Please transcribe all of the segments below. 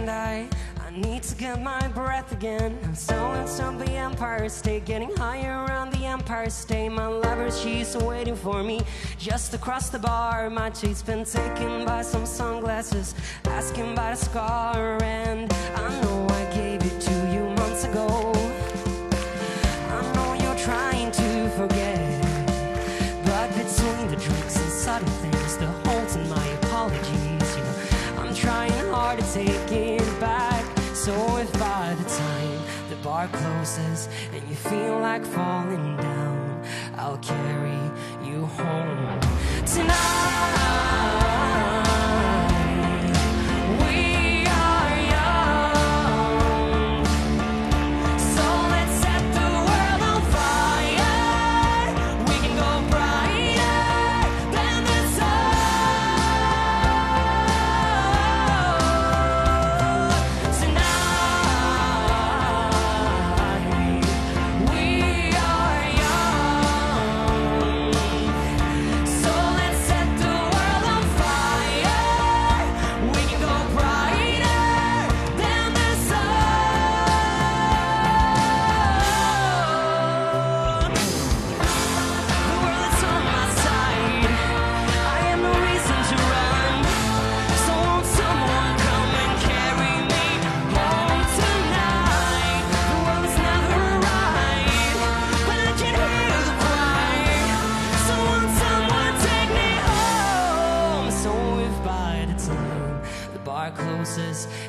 second I need to get my breath again. I'm stolen on the Empire State, getting higher on the Empire State. My lover, she's waiting for me just across the bar. My cheek's been taken by some sunglasses, asking about a scar. And I know I gave it to you months ago. I know you're trying to forget, but between the drinks and subtle things, the holes in my apologies, you know, I'm trying hard to take it back. So if by the time the bar closes and you feel like falling down, I'll carry you home tonight.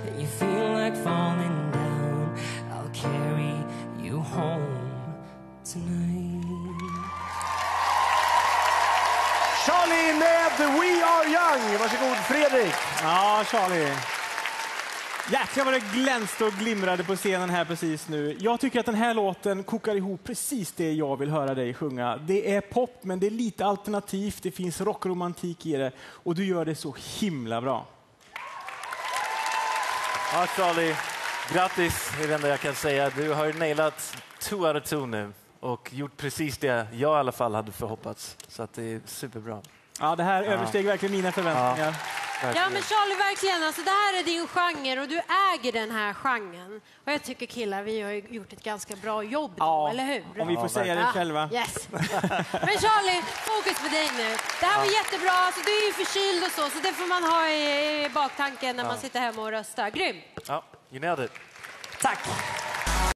And you feel like falling down, I'll carry you home tonight. Charlie med We Are Young. Varsågod Fredrik. Ja, Charlie. Jäklar vad det glänste och glimrade på scenen här precis nu. Jag tycker att den här låten kokar ihop precis det jag vill höra dig sjunga. Det är pop, men det är lite alternativt. Det finns rockromantik i det. Och du gör det så himla bra. Ja, Charlie, grattis är det enda jag kan säga. Du har ju nailat 2 out of 2 nu och gjort precis det jag i alla fall hade förhoppats. Så att det är superbra. Ja, det här översteg verkligen mina förväntningar. Ja, men Charlie, verkligen. Alltså, det här är din genre och du äger den här genren. Och jag tycker killar, vi har gjort ett ganska bra jobb då, eller hur? Om vi får säga det själva. Yes. Men Charlie, fokus på dig nu. Det här var jättebra. Alltså, du är ju förkyld och så det får man ha i baktanken när man sitter hemma och röstar. Grym. Ja, you nailed it. Tack.